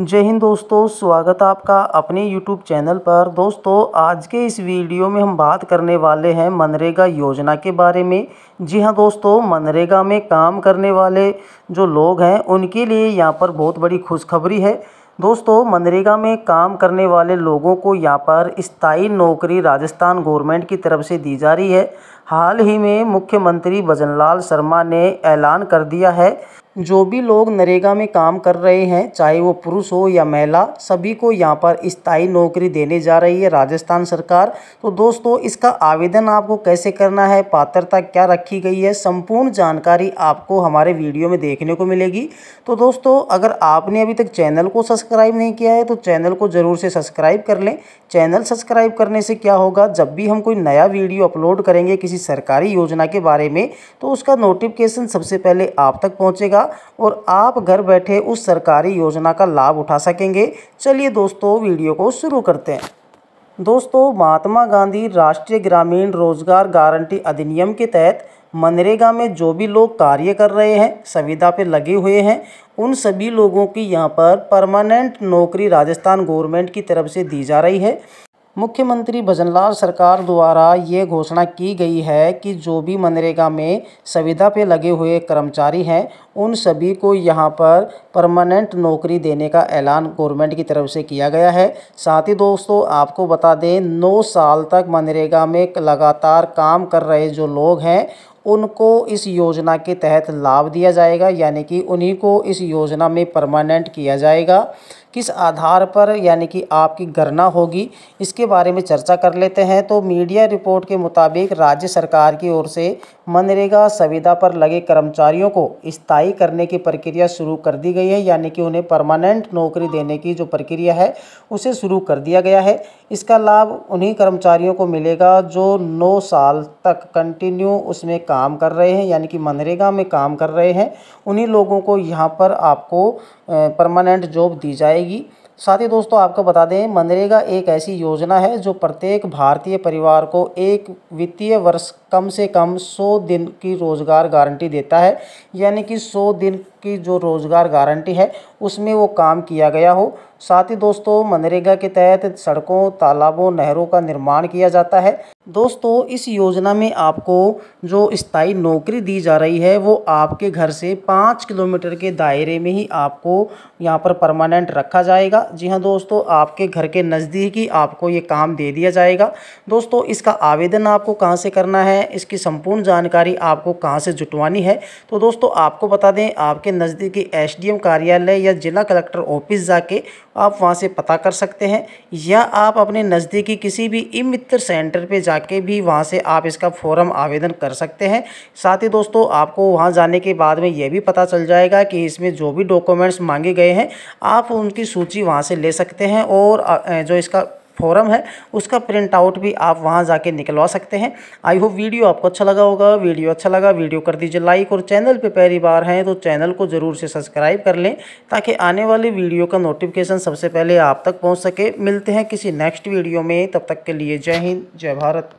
जय हिंद दोस्तों, स्वागत आपका अपने YouTube चैनल पर। दोस्तों आज के इस वीडियो में हम बात करने वाले हैं मनरेगा योजना के बारे में। जी हां दोस्तों, मनरेगा में काम करने वाले जो लोग हैं उनके लिए यहां पर बहुत बड़ी खुशखबरी है। दोस्तों मनरेगा में काम करने वाले लोगों को यहाँ पर स्थायी नौकरी राजस्थान गवर्नमेंट की तरफ से दी जा रही है। हाल ही में मुख्यमंत्री भजनलाल शर्मा ने ऐलान कर दिया है, जो भी लोग नरेगा में काम कर रहे हैं चाहे वो पुरुष हो या महिला, सभी को यहाँ पर स्थायी नौकरी देने जा रही है राजस्थान सरकार। तो दोस्तों इसका आवेदन आपको कैसे करना है, पात्रता क्या रखी गई है, संपूर्ण जानकारी आपको हमारे वीडियो में देखने को मिलेगी। तो दोस्तों अगर आपने अभी तक चैनल को सब्सक्राइब नहीं किया है तो चैनल को ज़रूर से सब्सक्राइब कर लें। चैनल सब्सक्राइब करने से क्या होगा, जब भी हम कोई नया वीडियो अपलोड करेंगे किसी सरकारी योजना के बारे में तो उसका नोटिफिकेशन सबसे पहले आप तक पहुँचेगा और आप घर बैठे उस सरकारी योजना का लाभ उठा सकेंगे। चलिए दोस्तों वीडियो को शुरू करते हैं। दोस्तों महात्मा गांधी राष्ट्रीय ग्रामीण रोजगार गारंटी अधिनियम के तहत मनरेगा में जो भी लोग कार्य कर रहे हैं, संविदा पे लगे हुए हैं, उन सभी लोगों की यहाँ पर परमानेंट नौकरी राजस्थान गवर्नमेंट की तरफ से दी जा रही है। मुख्यमंत्री भजनलाल सरकार द्वारा ये घोषणा की गई है कि जो भी मनरेगा में संविदा पे लगे हुए कर्मचारी हैं उन सभी को यहाँ पर परमानेंट नौकरी देने का ऐलान गवर्नमेंट की तरफ से किया गया है। साथ ही दोस्तों आपको बता दें 9 साल तक मनरेगा में लगातार काम कर रहे जो लोग हैं उनको इस योजना के तहत लाभ दिया जाएगा, यानी कि उन्हीं को इस योजना में परमानेंट किया जाएगा। किस आधार पर, यानी कि आपकी गणना होगी, इसके बारे में चर्चा कर लेते हैं। तो मीडिया रिपोर्ट के मुताबिक राज्य सरकार की ओर से मनरेगा संविदा पर लगे कर्मचारियों को स्थायी करने की प्रक्रिया शुरू कर दी गई है, यानी कि उन्हें परमानेंट नौकरी देने की जो प्रक्रिया है उसे शुरू कर दिया गया है। इसका लाभ उन्हीं कर्मचारियों को मिलेगा जो 9 साल तक कंटिन्यू उसमें काम कर रहे हैं, यानी कि मनरेगा में काम कर रहे हैं। उन्हीं लोगों को यहाँ पर आपको परमानेंट जॉब दी जाएगी। साथ ही दोस्तों आपको बता दें मनरेगा एक ऐसी योजना है जो प्रत्येक भारतीय परिवार को एक वित्तीय वर्ष कम से कम 100 दिन की रोज़गार गारंटी देता है, यानी कि 100 दिन की जो रोज़गार गारंटी है उसमें वो काम किया गया हो। साथ ही दोस्तों मनरेगा के तहत सड़कों, तालाबों, नहरों का निर्माण किया जाता है। दोस्तों इस योजना में आपको जो स्थायी नौकरी दी जा रही है वो आपके घर से 5 किलोमीटर के दायरे में ही आपको यहाँ पर परमानेंट रखा जाएगा। जी हाँ दोस्तों, आपके घर के नज़दीक ही आपको ये काम दे दिया जाएगा। दोस्तों इसका आवेदन आपको कहाँ से करना है, इसकी संपूर्ण जानकारी आपको कहाँ से जुटवानी है, तो दोस्तों आपको बता दें आपके नज़दीकी SDM कार्यालय या जिला कलेक्टर ऑफिस जाके आप वहाँ से पता कर सकते हैं, या आप अपने नज़दीकी किसी भी इमित्र सेंटर पे जाके भी वहाँ से आप इसका फॉर्म आवेदन कर सकते हैं। साथ ही दोस्तों आपको वहाँ जाने के बाद में ये भी पता चल जाएगा कि इसमें जो भी डॉक्यूमेंट्स मांगे गए हैं आप उनकी सूची वहाँ से ले सकते हैं और जो इसका फॉर्म है उसका प्रिंट आउट भी आप वहां जाके निकलवा सकते हैं। आई होप वीडियो आपको अच्छा लगा होगा। वीडियो अच्छा लगा वीडियो कर दीजिए लाइक, और चैनल पे पहली बार हैं तो चैनल को ज़रूर से सब्सक्राइब कर लें ताकि आने वाली वीडियो का नोटिफिकेशन सबसे पहले आप तक पहुँच सके। मिलते हैं किसी नेक्स्ट वीडियो में, तब तक के लिए जय हिंद, जय भारत।